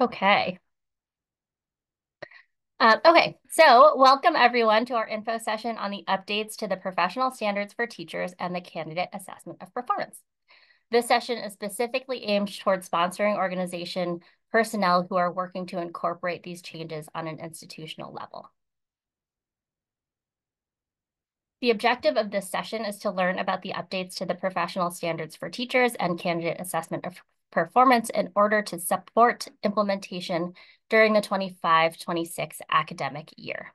Okay. So welcome everyone to our info session on the updates to the professional standards for teachers and the candidate assessment of performance. This session is specifically aimed toward sponsoring organization personnel who are working to incorporate these changes on an institutional level. The objective of this session is to learn about the updates to the professional standards for teachers and candidate assessment of performance in order to support implementation during the 25-26 academic year.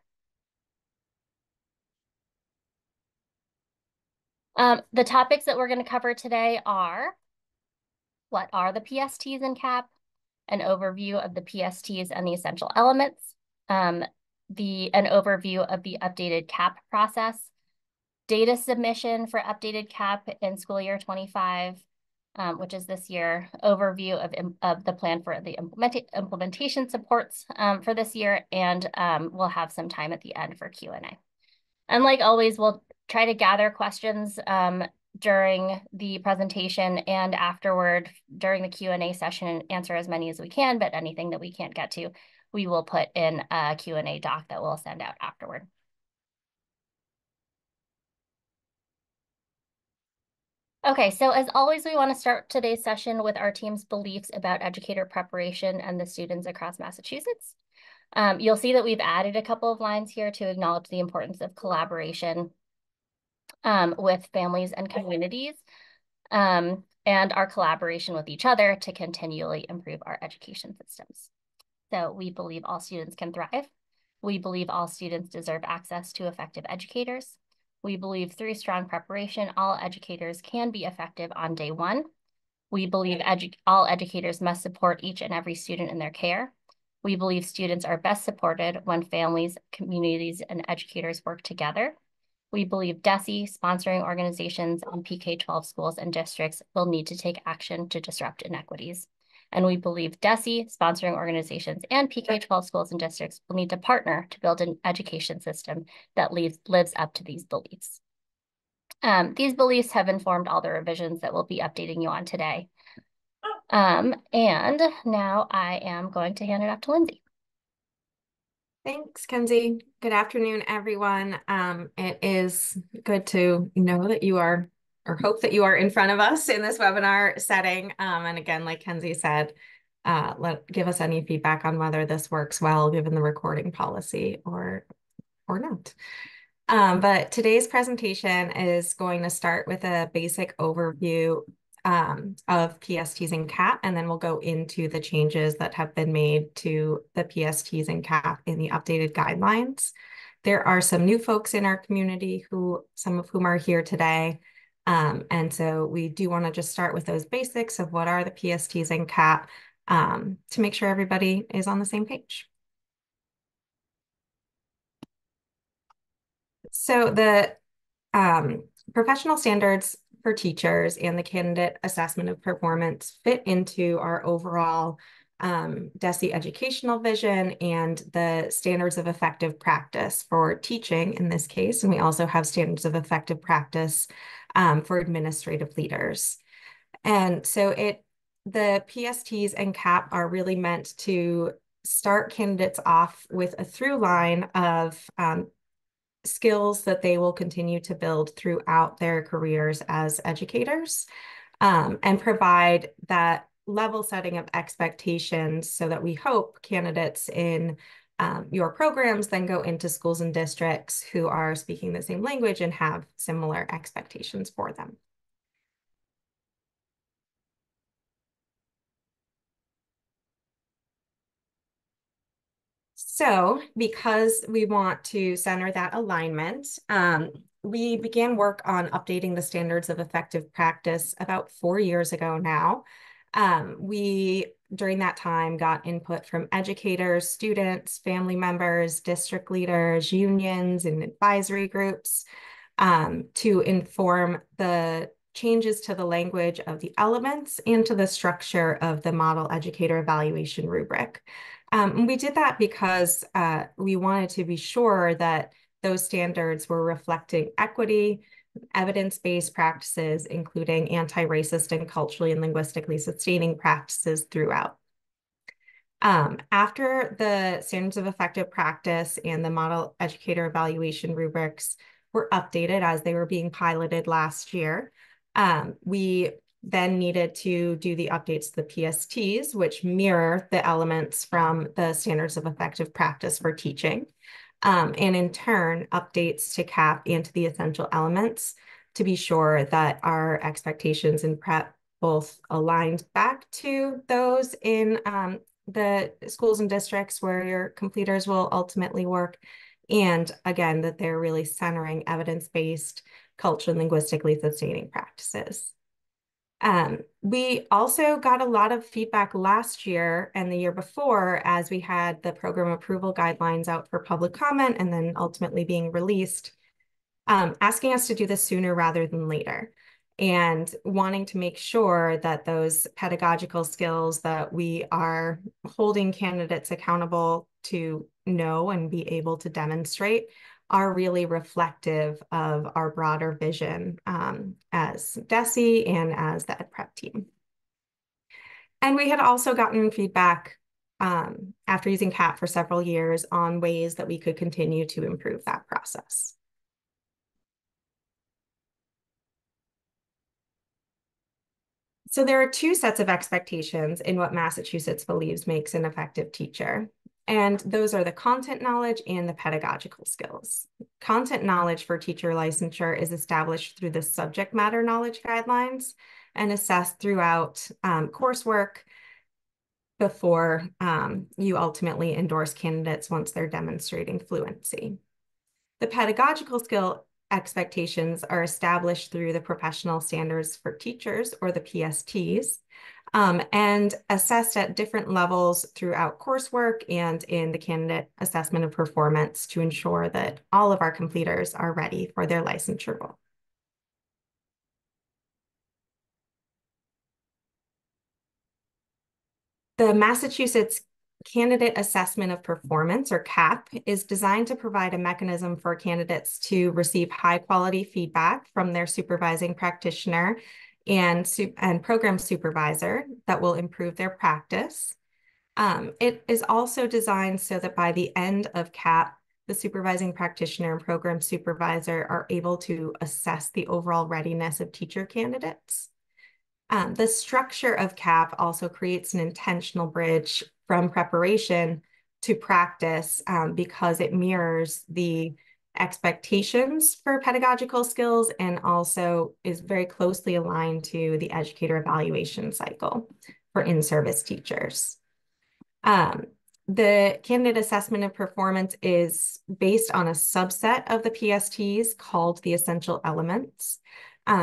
The topics that we're going to cover today are, what are the PSTs in CAP? An overview of the PSTs and the essential elements, an overview of the updated CAP process, data submission for updated CAP in school year 25, which is this year, overview of the plan for the implementation supports for this year, and we'll have some time at the end for Q&A. And like always, we'll try to gather questions during the presentation and afterward during the Q&A session and answer as many as we can, but anything that we can't get to, we will put in a Q&A doc that we'll send out afterward. Okay, so as always, we want to start today's session with our team's beliefs about educator preparation and the students across Massachusetts. You'll see that we've added a couple of lines here to acknowledge the importance of collaboration with families and communities and our collaboration with each other to continually improve our education systems. So we believe all students can thrive. We believe all students deserve access to effective educators. We believe through strong preparation, all educators can be effective on day one. We believe all educators must support each and every student in their care. We believe students are best supported when families, communities, and educators work together. We believe DESE, sponsoring organizations, and PK-12 schools and districts will need to take action to disrupt inequities. And we believe DESE, sponsoring organizations, and PK-12 schools and districts will need to partner to build an education system that lives up to these beliefs. These beliefs have informed all the revisions that we'll be updating you on today. And now I am going to hand it off to Lindsay. Thanks, Kenzie. Good afternoon, everyone. It is good to know that you are or hope that you are in front of us in this webinar setting. And again, like Kenzie said, give us any feedback on whether this works well given the recording policy or not. But today's presentation is going to start with a basic overview of PSTs in CAP, and then we'll go into the changes that have been made to the PSTs in CAP in the updated guidelines. There are some new folks in our community who, some of whom are here today. And so we do want to just start with those basics of what are the PSTs in CAP to make sure everybody is on the same page. So the professional standards for teachers and the candidate assessment of performance fit into our overall DESE educational vision and the standards of effective practice for teaching in this case. And we also have standards of effective practice for administrative leaders. And so the PSTs and CAP are really meant to start candidates off with a through line of skills that they will continue to build throughout their careers as educators and provide that level setting of expectations so that we hope candidates in your programs then go into schools and districts who are speaking the same language and have similar expectations for them. So because we want to center that alignment, we began work on updating the standards of effective practice about 4 years ago now. We, during that time, got input from educators, students, family members, district leaders, unions, and advisory groups to inform the changes to the language of the elements and to the structure of the model educator evaluation rubric. And we did that because we wanted to be sure that those standards were reflecting equity, evidence-based practices, including anti-racist and culturally and linguistically sustaining practices throughout. After the standards of effective practice and the model educator evaluation rubrics were updated as they were being piloted last year, we then needed to do the updates to the PSTs, which mirror the elements from the standards of effective practice for teaching, and in turn, updates to CAP and to the essential elements to be sure that our expectations in prep both aligned back to those in the schools and districts where your completers will ultimately work, and again, that they're really centering evidence-based, culture, and linguistically sustaining practices. We also got a lot of feedback last year and the year before as we had the program approval guidelines out for public comment and then ultimately being released, asking us to do this sooner rather than later and wanting to make sure that those pedagogical skills that we are holding candidates accountable to know and be able to demonstrate are really reflective of our broader vision as DESE and as the Ed Prep team. And we had also gotten feedback after using CAP for several years on ways that we could continue to improve that process. So there are two sets of expectations in what Massachusetts believes makes an effective teacher. And those are the content knowledge and the pedagogical skills. Content knowledge for teacher licensure is established through the subject matter knowledge guidelines and assessed throughout coursework before you ultimately endorse candidates once they're demonstrating fluency. The pedagogical skill expectations are established through the professional standards for teachers, or the PSTs, and assessed at different levels throughout coursework and in the candidate assessment of performance to ensure that all of our completers are ready for their licensure role. The Massachusetts Candidate Assessment of Performance, or CAP, is designed to provide a mechanism for candidates to receive high-quality feedback from their supervising practitioner and program supervisor that will improve their practice. It is also designed so that by the end of CAP, the supervising practitioner and program supervisor are able to assess the overall readiness of teacher candidates. The structure of CAP also creates an intentional bridge from preparation to practice because it mirrors the expectations for pedagogical skills and also is very closely aligned to the educator evaluation cycle for in-service teachers. The candidate assessment of performance is based on a subset of the PSTs called the essential elements.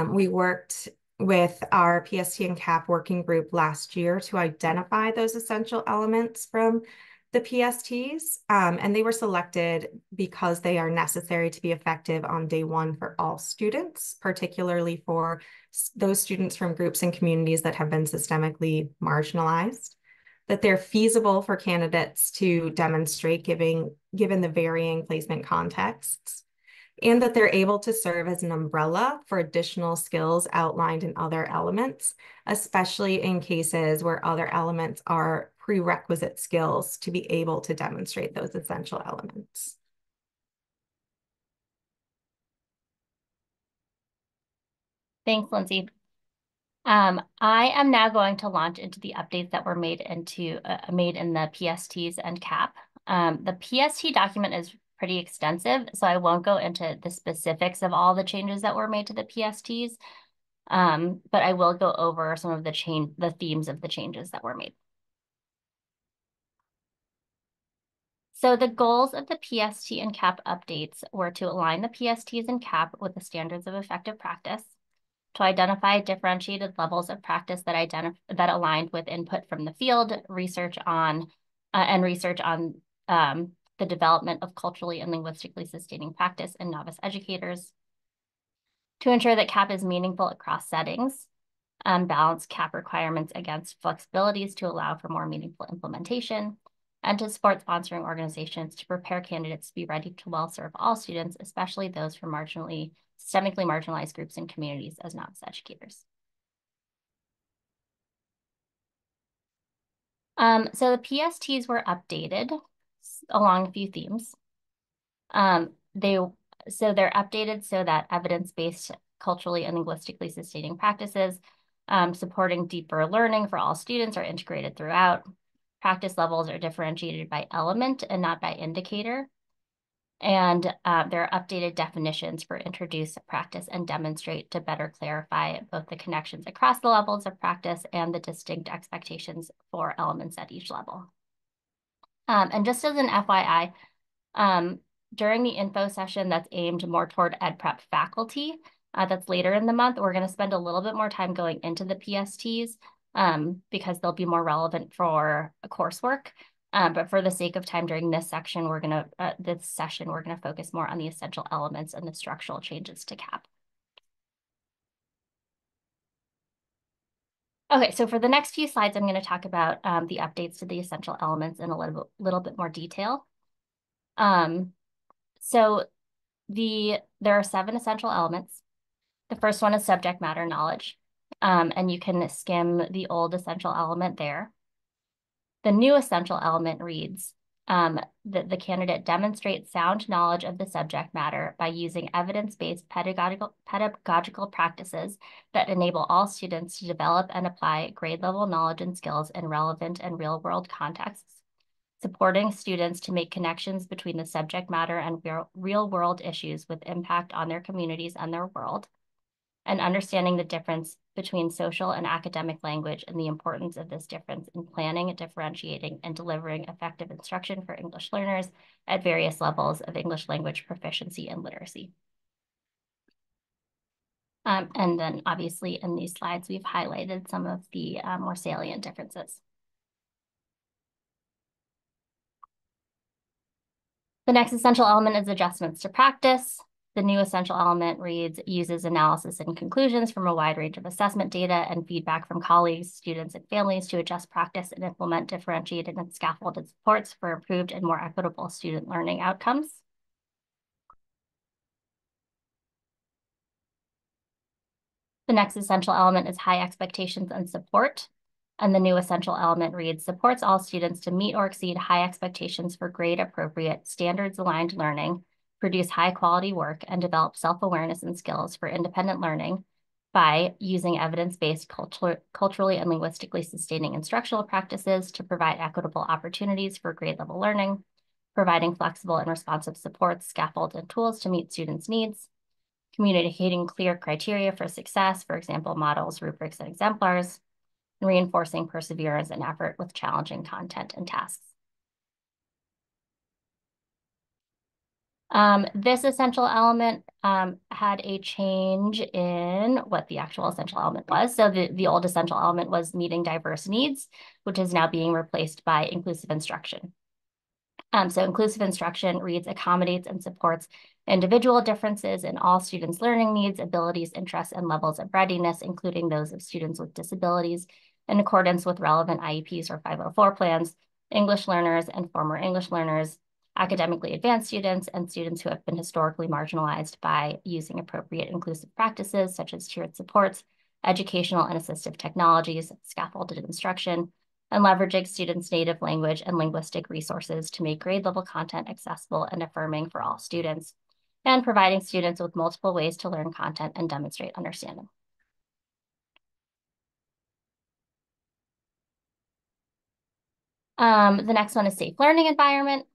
We worked with our PST and CAP working group last year to identify those essential elements from the PSTs, and they were selected because they are necessary to be effective on day one for all students, particularly for those students from groups and communities that have been systemically marginalized, that they're feasible for candidates to demonstrate given the varying placement contexts, and that they're able to serve as an umbrella for additional skills outlined in other elements, especially in cases where other elements are prerequisite skills to be able to demonstrate those essential elements. Thanks, Lindsay. I am now going to launch into the updates that were made in the PSTs and CAP. The PST document is pretty extensive, so I won't go into the specifics of all the changes that were made to the PSTs, but I will go over some of the themes of the changes that were made. So the goals of the PST and CAP updates were to align the PSTs and CAP with the standards of effective practice, to identify differentiated levels of practice that aligned with input from the field, research on the development of culturally and linguistically sustaining practice in novice educators, to ensure that CAP is meaningful across settings, balance CAP requirements against flexibilities to allow for more meaningful implementation, and to support sponsoring organizations to prepare candidates to be ready to well serve all students, especially those from systemically marginalized groups and communities as novice educators. So the PSTs were updated along a few themes. They're updated so that evidence-based, culturally and linguistically sustaining practices, supporting deeper learning for all students are integrated throughout. Practice levels are differentiated by element and not by indicator. And there are updated definitions for introduce, practice, and demonstrate to better clarify both the connections across the levels of practice and the distinct expectations for elements at each level. And just as an FYI, during the info session that's aimed more toward ed prep faculty, that's later in the month, we're going to spend a little bit more time going into the PSTs because they'll be more relevant for coursework. But for the sake of time during this section, we're going to focus more on the essential elements and the structural changes to CAP. Okay, so for the next few slides, I'm going to talk about the updates to the essential elements in a little bit more detail. There are 7 essential elements. The first one is subject matter knowledge, and you can skim the old essential element there. The new essential element reads that the candidate demonstrates sound knowledge of the subject matter by using evidence-based pedagogical practices that enable all students to develop and apply grade-level knowledge and skills in relevant and real-world contexts, supporting students to make connections between the subject matter and real-world issues with impact on their communities and their world, and understanding the difference between social and academic language and the importance of this difference in planning, differentiating, and delivering effective instruction for English learners at various levels of English language proficiency and literacy. And then obviously in these slides, we've highlighted some of the more salient differences. The next essential element is adjustments to practice. The new essential element reads, uses analysis and conclusions from a wide range of assessment data and feedback from colleagues, students, and families to adjust practice and implement differentiated and scaffolded supports for improved and more equitable student learning outcomes. The next essential element is high expectations and support. And the new essential element reads, supports all students to meet or exceed high expectations for grade-appropriate, standards-aligned learning, produce high-quality work, and develop self-awareness and skills for independent learning by using evidence-based, culturally and linguistically sustaining instructional practices to provide equitable opportunities for grade-level learning, providing flexible and responsive supports, scaffolds, and tools to meet students' needs, communicating clear criteria for success, for example, models, rubrics, and exemplars, and reinforcing perseverance and effort with challenging content and tasks. This essential element had a change in what the actual essential element was. So the old essential element was meeting diverse needs, which is now being replaced by inclusive instruction. So inclusive instruction reads, accommodates and supports individual differences in all students' learning needs, abilities, interests, and levels of readiness, including those of students with disabilities, in accordance with relevant IEPs or 504 plans, English learners and former English learners, academically advanced students, and students who have been historically marginalized by using appropriate inclusive practices such as tiered supports, educational and assistive technologies, scaffolded instruction, and leveraging students' native language and linguistic resources to make grade-level content accessible and affirming for all students, and providing students with multiple ways to learn content and demonstrate understanding. The next one is safe learning environment.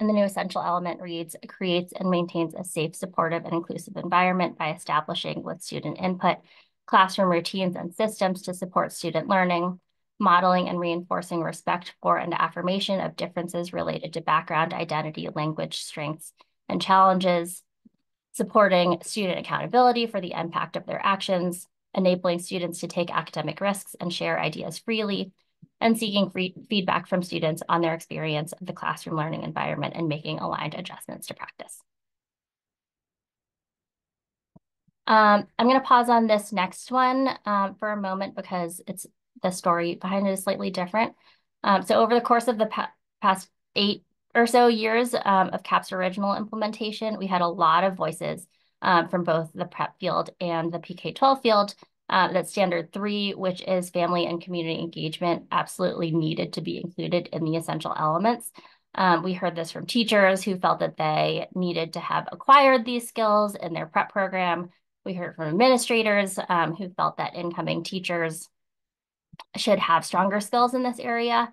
And the new essential element reads, creates and maintains a safe, supportive, and inclusive environment by establishing with student input, classroom routines and systems to support student learning, modeling and reinforcing respect for and affirmation of differences related to background, identity, language, strengths, and challenges, supporting student accountability for the impact of their actions, enabling students to take academic risks and share ideas freely, and seeking free feedback from students on their experience of the classroom learning environment and making aligned adjustments to practice. I'm going to pause on this next one for a moment because the story behind it is slightly different. So over the course of the past 8 or so years of CAP's original implementation, we had a lot of voices from both the prep field and the PK-12 field That's standard 3, which is family and community engagement, absolutely needed to be included in the essential elements. We heard this from teachers who felt that they needed to have acquired these skills in their prep program. We heard from administrators who felt that incoming teachers should have stronger skills in this area.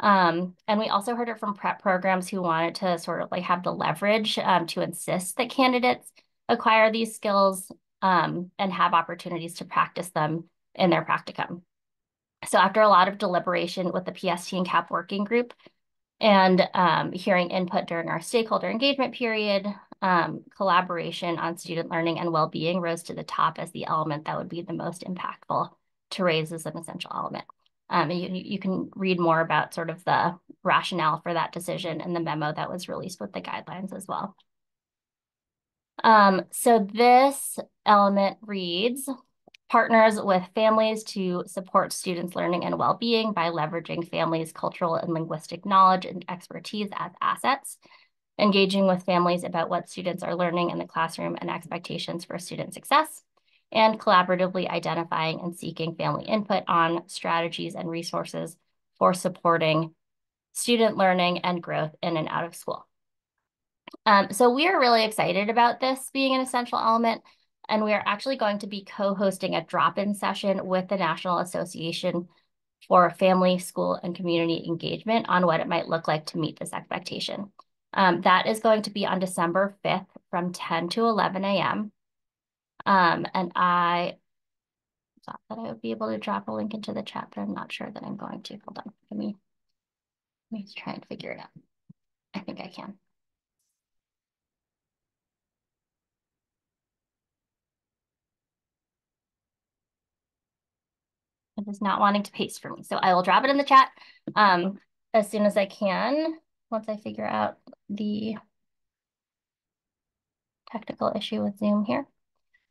And we also heard it from prep programs who wanted to sort of like have the leverage to insist that candidates acquire these skills and have opportunities to practice them in their practicum. So after a lot of deliberation with the PST and CAP working group and hearing input during our stakeholder engagement period, collaboration on student learning and well-being rose to the top as the element that would be the most impactful to raise as an essential element. And you can read more about sort of the rationale for that decision in the memo that was released with the guidelines as well. So this element reads, partners with families to support students' learning and well-being by leveraging families' cultural and linguistic knowledge and expertise as assets, engaging with families about what students are learning in the classroom and expectations for student success, and collaboratively identifying and seeking family input on strategies and resources for supporting student learning and growth in and out of school. So we are really excited about this being an essential element, and we are actually going to be co-hosting a drop-in session with the National Association for Family, School, and Community Engagement on what it might look like to meet this expectation. That is going to be on December 5th from 10 to 11 a.m. And I thought that I would be able to drop a link into the chat, but I'm not sure that I'm going to. Hold on, let me try and figure it out. I think I can. It is not wanting to paste for me, so I will drop it in the chat as soon as I can, once I figure out the technical issue with Zoom here.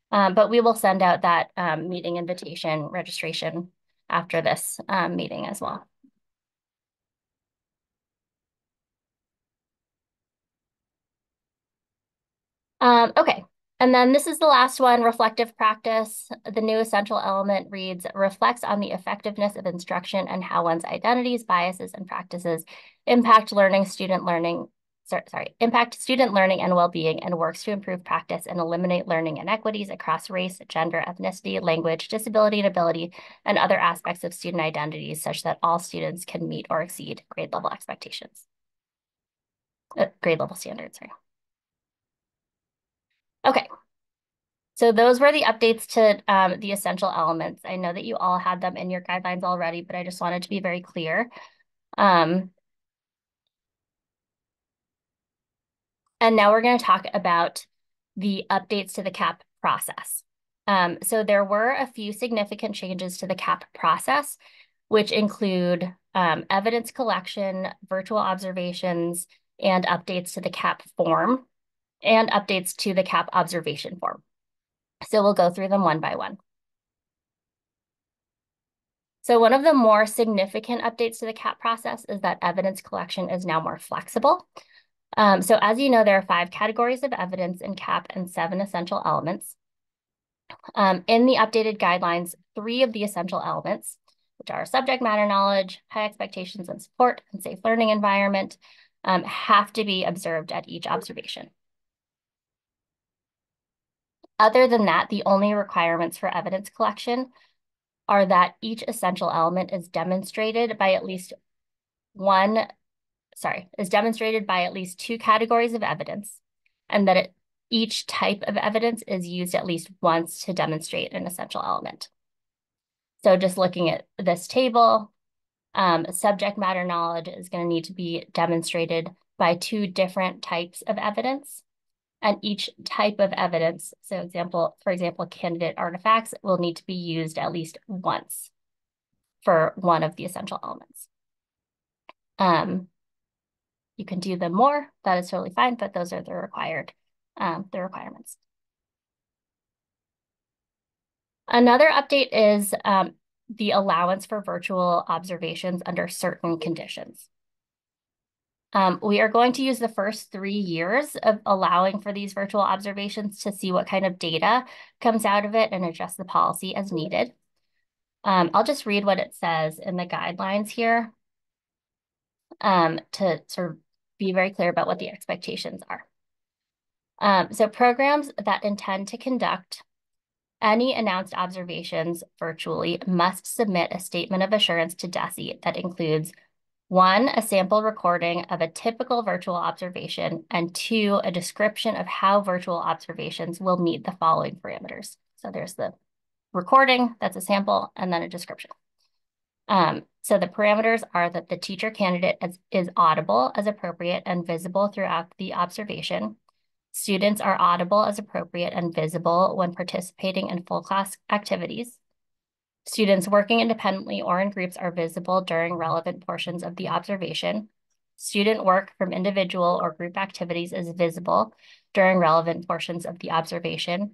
But we will send out that meeting invitation registration after this meeting as well. Okay, and then this is the last one, reflective practice. The new essential element reads, reflects on the effectiveness of instruction and how one's identities, biases, and practices impact student learning and well-being, and works to improve practice and eliminate learning inequities across race, gender, ethnicity, language, disability and ability, and other aspects of student identities such that all students can meet or exceed grade level expectations. Grade level standards, sorry. Okay, so those were the updates to the essential elements. I know that you all had them in your guidelines already, but I just wanted to be very clear. And now we're going to talk about the updates to the CAP process. So there were a few significant changes to the CAP process, which include evidence collection, virtual observations, and updates to the CAP form, and updates to the CAP observation form. So we'll go through them one by one. So one of the more significant updates to the CAP process is that evidence collection is now more flexible. So as you know, there are 5 categories of evidence in CAP and 7 essential elements. In the updated guidelines, 3 of the essential elements, which are subject matter knowledge, high expectations and support, and safe learning environment, have to be observed at each observation. Other than that, the only requirements for evidence collection are that each essential element is demonstrated by at least two categories of evidence, and that each type of evidence is used at least once to demonstrate an essential element. So just looking at this table, subject matter knowledge is going to need to be demonstrated by 2 different types of evidence, and each type of evidence, so for example, candidate artifacts, will need to be used at least once for one of the essential elements. You can do them more, that is totally fine, but those are the required, requirements. Another update is the allowance for virtual observations under certain conditions. We are going to use the first 3 years of allowing for these virtual observations to see what kind of data comes out of it and adjust the policy as needed. I'll just read what it says in the guidelines here to sort of be very clear about what the expectations are. So programs that intend to conduct any announced observations virtually must submit a statement of assurance to DESE that includes 1, a sample recording of a typical virtual observation, and 2, a description of how virtual observations will meet the following parameters. So there's the recording, that's a sample, and then a description. So the parameters are that the teacher candidate is audible as appropriate and visible throughout the observation. Students are audible as appropriate and visible when participating in full class activities. Students working independently or in groups are visible during relevant portions of the observation. Student work from individual or group activities is visible during relevant portions of the observation.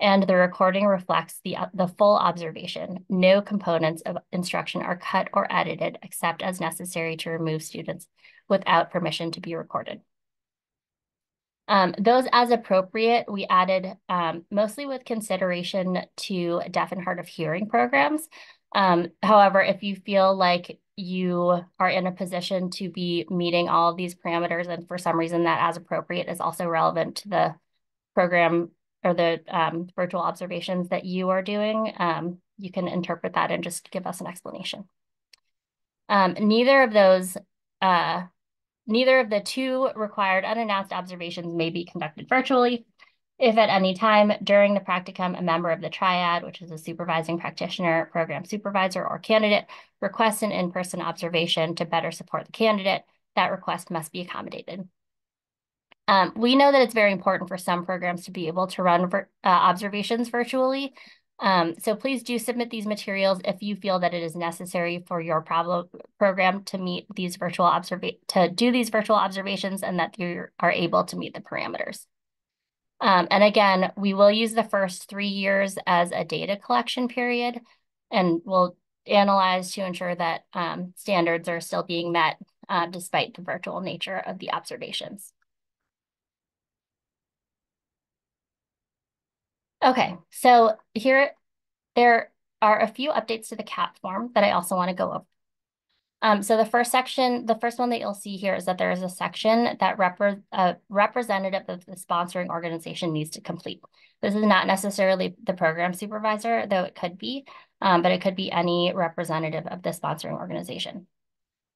And the recording reflects the full observation. No components of instruction are cut or edited except as necessary to remove students without permission to be recorded. Those as appropriate, we added mostly with consideration to deaf and hard of hearing programs. However, if you feel like you are in a position to be meeting all of these parameters and for some reason that as appropriate is also relevant to the program or the virtual observations that you are doing, you can interpret that and just give us an explanation. Neither of the 2 required unannounced observations may be conducted virtually. If at any time during the practicum, a member of the triad, which is a supervising practitioner, program supervisor, or candidate, requests an in-person observation to better support the candidate, that request must be accommodated. We know that it's very important for some programs to be able to run observations virtually. So please do submit these materials if you feel that it is necessary for your program to meet these virtual observations and that you are able to meet the parameters. And again, we will use the first 3 years as a data collection period, and we'll analyze to ensure that standards are still being met despite the virtual nature of the observations. Okay, so there are a few updates to the CAP form that I also want to go over. So the first one that you'll see here is that there is a section that a representative of the sponsoring organization needs to complete. This is not necessarily the program supervisor, though it could be, but it could be any representative of the sponsoring organization.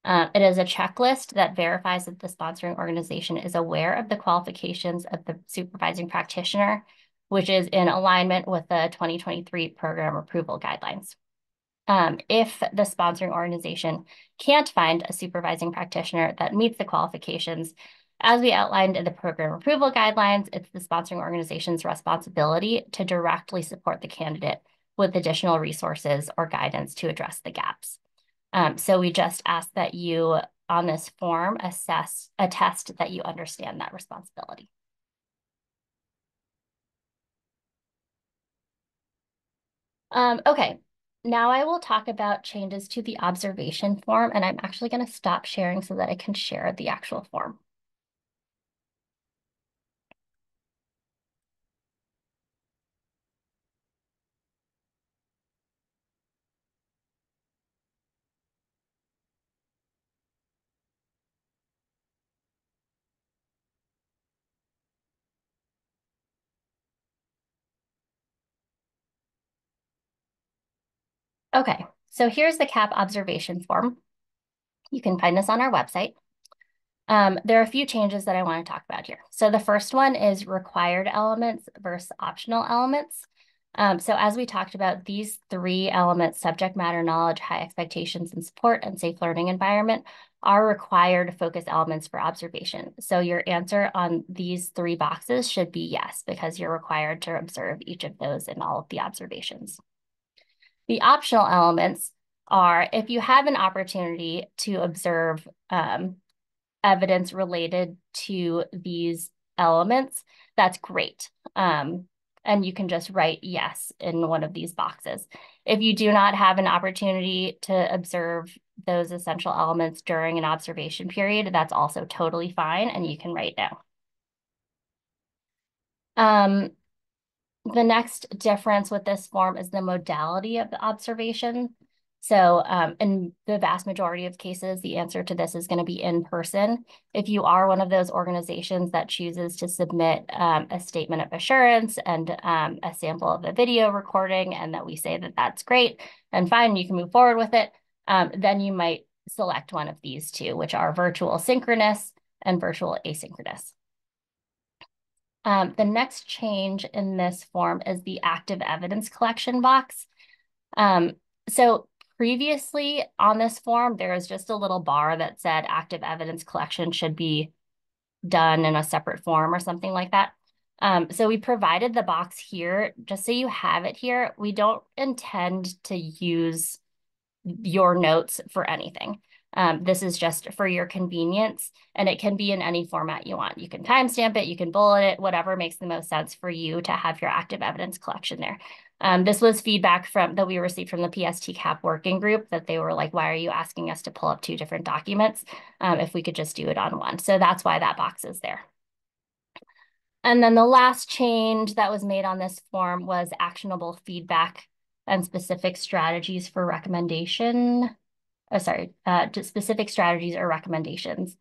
It is a checklist that verifies that the sponsoring organization is aware of the qualifications of the supervising practitioner, which is in alignment with the 2023 program approval guidelines. If the sponsoring organization can't find a supervising practitioner that meets the qualifications, as we outlined in the program approval guidelines, it's the sponsoring organization's responsibility to directly support the candidate with additional resources or guidance to address the gaps. So we just ask that you, on this form, attest that you understand that responsibility. Okay, now I will talk about changes to the observation form, and I'm actually going to stop sharing so that I can share the actual form. Okay, so here's the CAP observation form. You can find this on our website. There are a few changes that I want to talk about here. So the first one is required elements versus optional elements. So as we talked about, these 3 elements, subject matter knowledge, high expectations and support, and safe learning environment, are required focus elements for observation. So your answer on these 3 boxes should be yes, because you're required to observe each of those in all of the observations. The optional elements are if you have an opportunity to observe evidence related to these elements, that's great. And you can just write yes in one of these boxes. If you do not have an opportunity to observe those essential elements during an observation period, that's also totally fine, and you can write no. The next difference with this form is the modality of the observation. So in the vast majority of cases, the answer to this is going to be in person. If you are one of those organizations that chooses to submit a statement of assurance and a sample of a video recording, and that we say that that's great and fine, you can move forward with it, then you might select one of these two, which are virtual synchronous and virtual asynchronous. The next change in this form is the active evidence collection box. So previously on this form, there was just a little bar that said active evidence collection should be done in a separate form or something like that. So we provided the box here, just so you have it here. We don't intend to use your notes for anything. This is just for your convenience, and it can be in any format you want. You can timestamp it, you can bullet it, whatever makes the most sense for you to have your active evidence collection there. This was feedback that we received from the PST CAP working group, that they were like, why are you asking us to pull up two different documents if we could just do it on one? So that's why that box is there. And then the last change that was made on this form was actionable feedback and specific strategies for recommendation. Specific strategies or recommendations.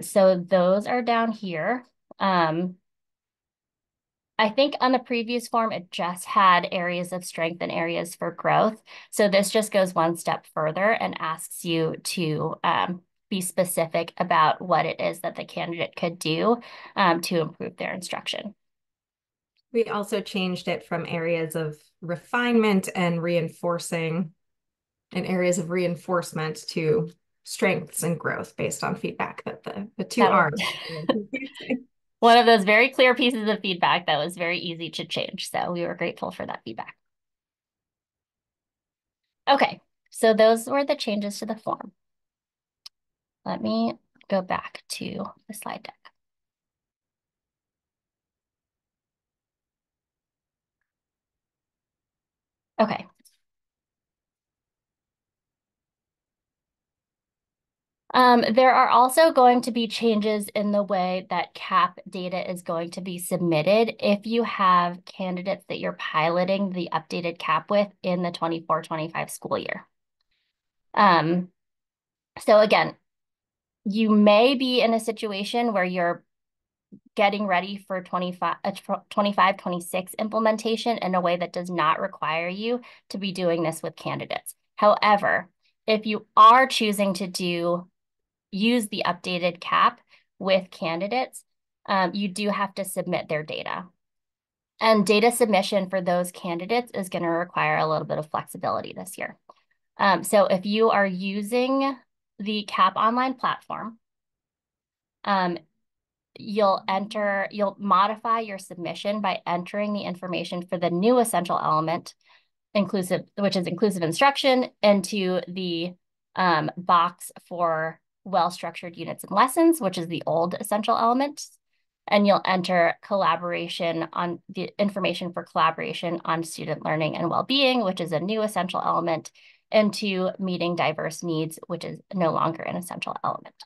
So those are down here. I think on the previous form, it just had areas of strength and areas for growth. So this just goes one step further and asks you to be specific about what it is that the candidate could do to improve their instruction. We also changed it from areas of refinement and reinforcing and areas of reinforcement to strengths and growth based on feedback, that the two are. One of those very clear pieces of feedback that was very easy to change. So we were grateful for that feedback. Okay, so those were the changes to the form. Let me go back to the slide deck. Okay. There are also going to be changes in the way that CAP data is going to be submitted if you have candidates that you're piloting the updated CAP with in the 24-25 school year. So again, you may be in a situation where you're getting ready for 25-26 implementation in a way that does not require you to be doing this with candidates. However, if you are choosing to use the updated CAP with candidates, you do have to submit their data. And data submission for those candidates is going to require a little bit of flexibility this year. So if you are using the CAP online platform, you'll modify your submission by entering the information for the new essential element, which is inclusive instruction, into the box for well-structured units and lessons, which is the old essential element, and you'll enter collaboration on the information for collaboration on student learning and well-being, which is a new essential element, into meeting diverse needs, which is no longer an essential element.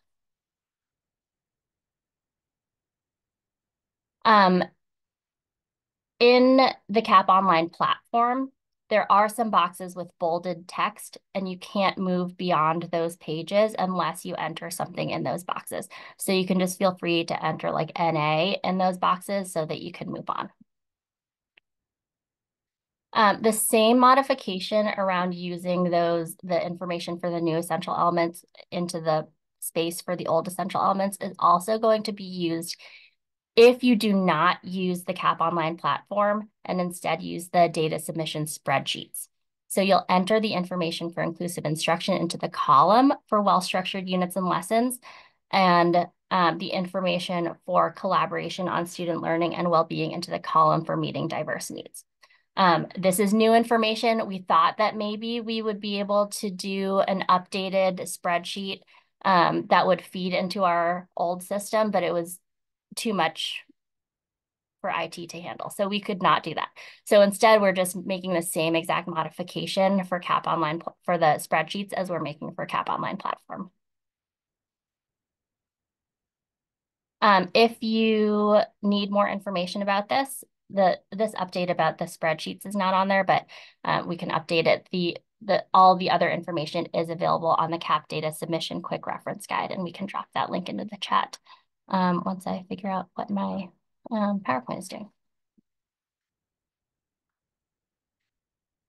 In the CAP online platform, there are some boxes with bolded text, and you can't move beyond those pages unless you enter something in those boxes. So you can just feel free to enter like NA in those boxes so that you can move on. The same modification around using the information for the new essential elements into the space for the old essential elements is also going to be used if you do not use the CAP online platform and instead use the data submission spreadsheets. So you'll enter the information for inclusive instruction into the column for well-structured units and lessons, and the information for collaboration on student learning and well-being into the column for meeting diverse needs. This is new information. We thought that maybe we would be able to do an updated spreadsheet that would feed into our old system, but it was too much for IT to handle. So we could not do that. So instead, we're just making the same exact modification for CAP Online for the spreadsheets as we're making for CAP Online platform. If you need more information about this, this update about the spreadsheets is not on there, but we can update it. All the other information is available on the CAP data submission quick reference guide, and we can drop that link into the chat once I figure out what my PowerPoint is doing.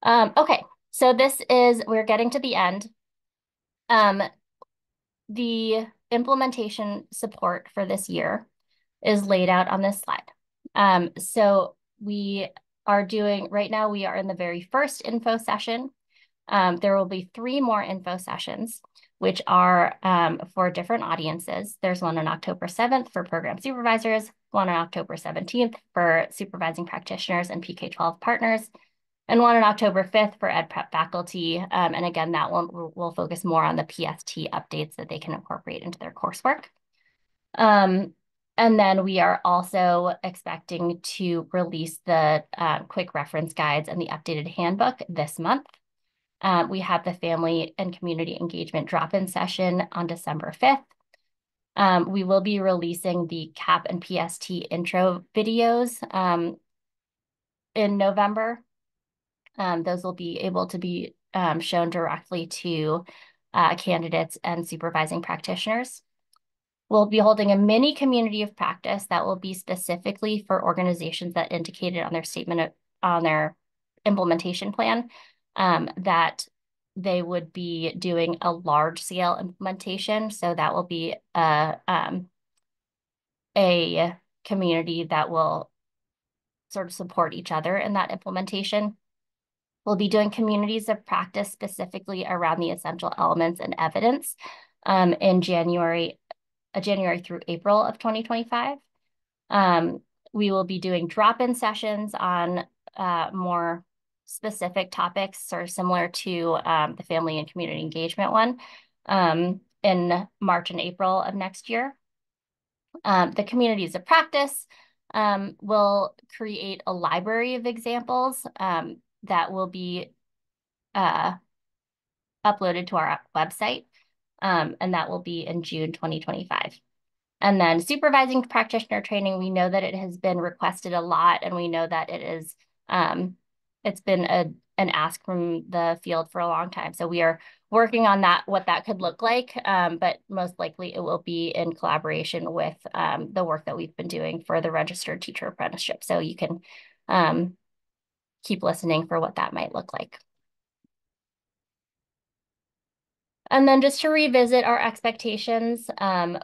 Okay, so we're getting to the end. The implementation support for this year is laid out on this slide. So we are doing, right now we are in the very first info session. There will be 3 more info sessions, which are for different audiences. There's one on October 7th for program supervisors, one on October 17th for supervising practitioners and PK-12 partners, and one on October 5th for ed prep faculty. And again, that one will focus more on the PST updates that they can incorporate into their coursework. And then we are also expecting to release the quick reference guides and the updated handbook this month. We have the family and community engagement drop-in session on December 5th. We will be releasing the CAP and PST intro videos in November. Those will be able to be shown directly to candidates and supervising practitioners. We'll be holding a mini community of practice that will be specifically for organizations that indicated on their statement of, on their implementation plan that they would be doing a large scale implementation. So that will be a community that will sort of support each other in that implementation. We'll be doing communities of practice specifically around the essential elements and evidence in January through April of 2025. We will be doing drop-in sessions on more specific topics, sort of similar to the family and community engagement one in March and April of next year. The communities of practice will create a library of examples that will be uploaded to our website, and that will be in June 2025. And then supervising practitioner training, we know that it has been requested a lot, and we know that it is, it's been an ask from the field for a long time. So we are working on that, what that could look like, but most likely it will be in collaboration with the work that we've been doing for the registered teacher apprenticeship. So you can keep listening for what that might look like. And then just to revisit our expectations,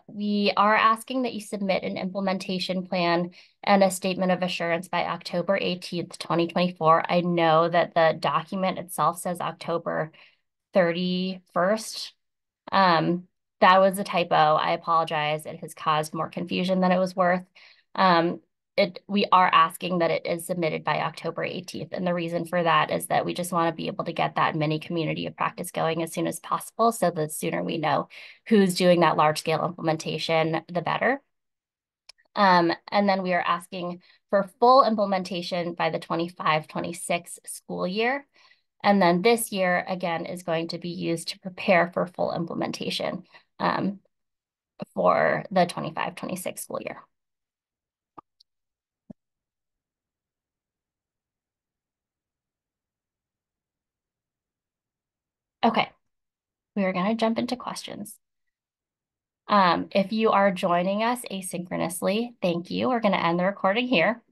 we are asking that you submit an implementation plan and a statement of assurance by October 18th, 2024. I know that the document itself says October 31st. That was a typo. I apologize. It has caused more confusion than it was worth. We are asking that it is submitted by October 18th. And the reason for that is that we just want to be able to get that mini community of practice going as soon as possible. So the sooner we know who's doing that large scale implementation, the better. And then we are asking for full implementation by the 25-26 school year. And then this year, again, is going to be used to prepare for full implementation for the 25-26 school year. Okay, we are going to jump into questions. If you are joining us asynchronously, thank you. We're going to end the recording here.